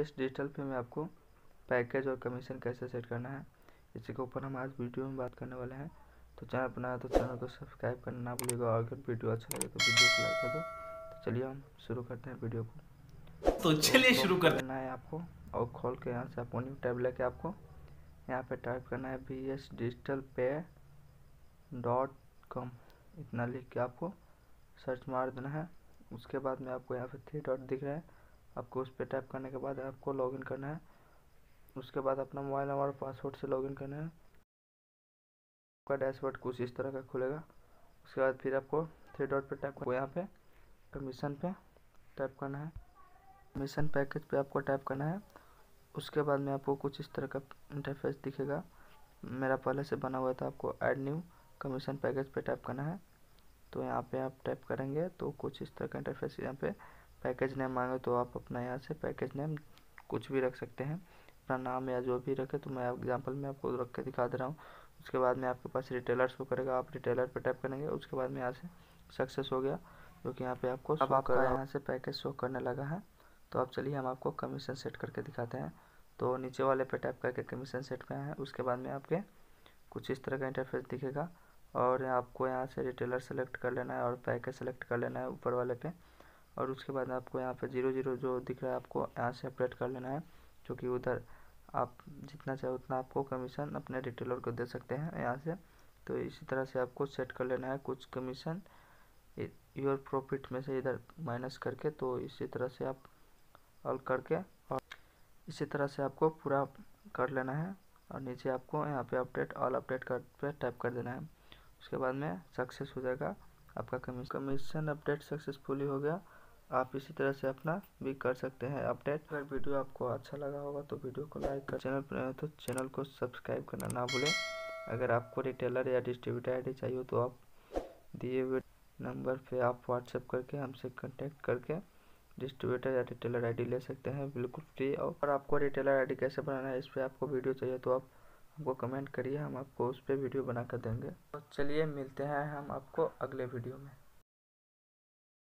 VS digital पे मैं आपको पैकेज और कमीशन कैसे सेट करना है इसी के ऊपर हम आज वीडियो में बात करने वाले हैं। तो चैनल अपना है तो चैनल को सब्सक्राइब करना ना भूलिएगा और अगर वीडियो अच्छा लगे तो वीडियो को लाइक कर दो। तो चलिए हम शुरू करते हैं वीडियो को। तो चलिए शुरू करना है आपको और खोल के यहाँ से आपको न्यू टैब लेके आपको यहाँ पे टाइप करना है VS Digital Pay.com। इतना लिख के आपको सर्च मार देना है। उसके बाद में आपको यहाँ पे 3 डॉट दिख रहा है, आपको उस पर टाइप करने के बाद आपको लॉगिन करना है। उसके बाद अपना मोबाइल नंबर और पासवर्ड से लॉगिन करना है। आपका डैशबोर्ड कुछ इस तरह का खुलेगा। उसके बाद फिर आपको 3 डॉट पे टाइप करना है, यहाँ पे कमीशन पे टाइप करना है, कमीशन पैकेज पे आपको टाइप करना है। उसके बाद में आपको कुछ इस तरह का इंटरफेस दिखेगा, मेरा पहले से बना हुआ था। आपको ऐड न्यू कमीशन पैकेज पे टाइप करना है। तो यहाँ पे आप टाइप करेंगे तो कुछ इस तरह का इंटरफेस। यहाँ पे पैकेज नेम मांगे तो आप अपना यहाँ से पैकेज नेम कुछ भी रख सकते हैं, अपना नाम या जो भी रखे। तो मैं एग्जांपल में आपको रख के दिखा दे रहा हूँ। उसके बाद में आपके पास रिटेलर्स को करेगा, आप रिटेलर पे टाइप करेंगे। उसके बाद में यहाँ से सक्सेस हो गया, जो कि यहाँ पे आपको अब आपका यहाँ से पैकेज शो करने लगा है। तो अब चलिए हम आपको कमीशन सेट करके दिखाते हैं। तो नीचे वाले पे टाइप करके कमीशन सेट पे आए हैं। उसके बाद में आपके कुछ इस तरह का इंटरफेस दिखेगा और आपको यहाँ से रिटेलर सेलेक्ट कर लेना है और पैकेज सेलेक्ट कर लेना है ऊपर वाले पे। और उसके बाद आपको यहाँ पे 0 0 जो दिख रहा है आपको यहाँ से अपडेट कर लेना है, क्योंकि उधर आप जितना चाहे उतना आपको कमीशन अपने रिटेलर को दे सकते हैं यहाँ से। तो इसी तरह से आपको सेट कर लेना है कुछ कमीशन योर प्रॉफिट में से इधर माइनस करके। तो इसी तरह से आप ऑल करके और इसी तरह से आपको पूरा कर लेना है। और नीचे आपको यहाँ पे अपडेट ऑल अपडेट कर पे टाइप कर देना है। उसके बाद में सक्सेस हो जाएगा आपका कमीशन अपडेट सक्सेसफुली हो गया। आप इसी तरह से अपना भी कर सकते हैं अपडेट। अगर वीडियो आपको अच्छा लगा होगा तो वीडियो को लाइक कर, चैनल पर नए हो तो चैनल को सब्सक्राइब करना ना भूलें। अगर आपको रिटेलर या डिस्ट्रीब्यूटर आईडी चाहिए तो आप दिए हुए नंबर पे आप व्हाट्सएप करके हमसे कॉन्टेक्ट करके डिस्ट्रीब्यूटर या रिटेलर आईडी ले सकते हैं बिल्कुल फ्री। और आपको रिटेलर आईडी कैसे बनाना है इस पर आपको वीडियो चाहिए तो आप हमको कमेंट करिए, हम आपको उस पर वीडियो बना कर देंगे। तो चलिए मिलते हैं हम आपको अगले वीडियो में।